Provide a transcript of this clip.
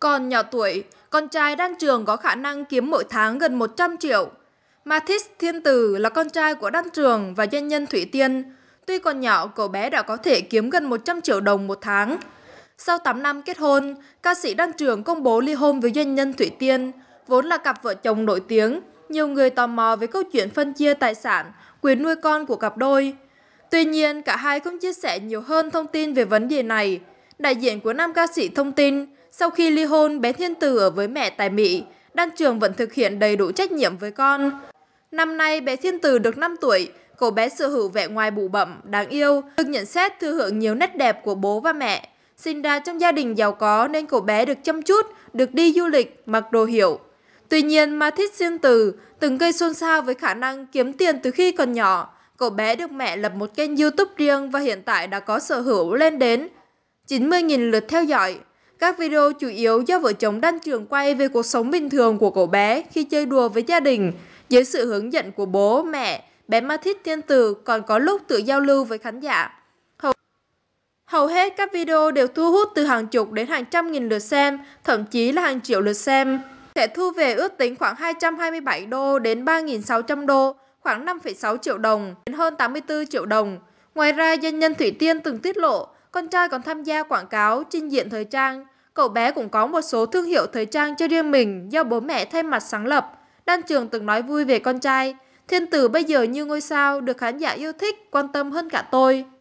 Còn nhỏ tuổi, con trai Đan Trường có khả năng kiếm mỗi tháng gần 100 triệu. Mathis Thiên Từ là con trai của Đan Trường và doanh nhân Thủy Tiên. Tuy còn nhỏ, cậu bé đã có thể kiếm gần 100 triệu đồng một tháng. Sau 8 năm kết hôn, ca sĩ Đan Trường công bố ly hôn với doanh nhân Thủy Tiên, vốn là cặp vợ chồng nổi tiếng. Nhiều người tò mò về câu chuyện phân chia tài sản, quyền nuôi con của cặp đôi. Tuy nhiên, cả hai không chia sẻ nhiều hơn thông tin về vấn đề này. Đại diện của nam ca sĩ thông tin, sau khi ly hôn, bé Thiên Từ ở với mẹ tại Mỹ, Đan Trường vẫn thực hiện đầy đủ trách nhiệm với con. Năm nay, bé Thiên Từ được 5 tuổi, cậu bé sở hữu vẻ ngoài bụ bẫm, đáng yêu, được nhận xét thừa hưởng nhiều nét đẹp của bố và mẹ. Sinh ra trong gia đình giàu có nên cậu bé được chăm chút, được đi du lịch, mặc đồ hiệu. Tuy nhiên, Mathis Thiên Từ từng gây xôn xao với khả năng kiếm tiền từ khi còn nhỏ. Cậu bé được mẹ lập một kênh YouTube riêng và hiện tại đã có sở hữu lên đến 90.000 lượt theo dõi. Các video chủ yếu do vợ chồng Đan Trường quay về cuộc sống bình thường của cậu bé khi chơi đùa với gia đình. Dưới sự hướng dẫn của bố, mẹ, bé Mathis Thiên Từ còn có lúc tự giao lưu với khán giả. Hầu hết các video đều thu hút từ hàng chục đến hàng trăm nghìn lượt xem, thậm chí là hàng triệu lượt xem. Sẽ thu về ước tính khoảng 227 đô đến 3.600 đô, khoảng 5,6 triệu đồng đến hơn 84 triệu đồng. Ngoài ra, doanh nhân Thủy Tiên từng tiết lộ, con trai còn tham gia quảng cáo, trình diện thời trang. Cậu bé cũng có một số thương hiệu thời trang cho riêng mình do bố mẹ thay mặt sáng lập. Đan Trường từng nói vui về con trai, Thiên Từ bây giờ như ngôi sao, được khán giả yêu thích, quan tâm hơn cả tôi.